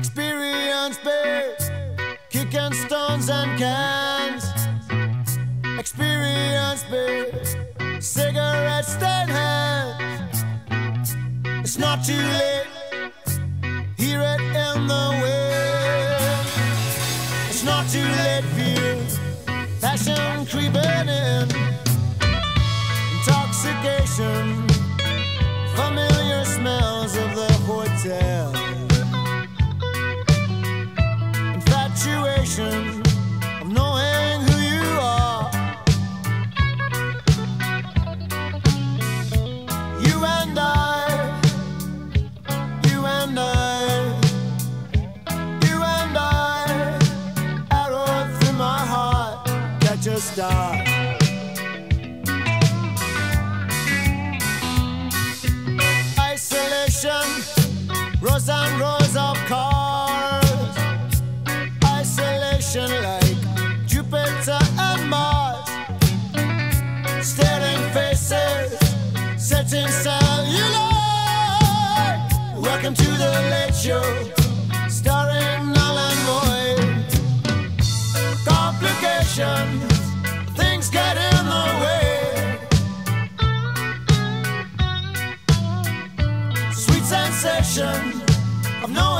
Experience babes, kicking stones and cans. Experience babes, cigarettes in hands. It's not too late, hear it in the wind. It's not too late for you, passion creeping in. Intoxication, familiar smells of the hotel. Infatuation of knowing who you are. You and I, arrow through my heart, catch a star. Isolation, rows and rows of cars. Like Jupiter and Mars, staring faces, setting cellulite. Welcome to the late show, starring null and void. Complications, things get in the way. Sweet sensation of knowing.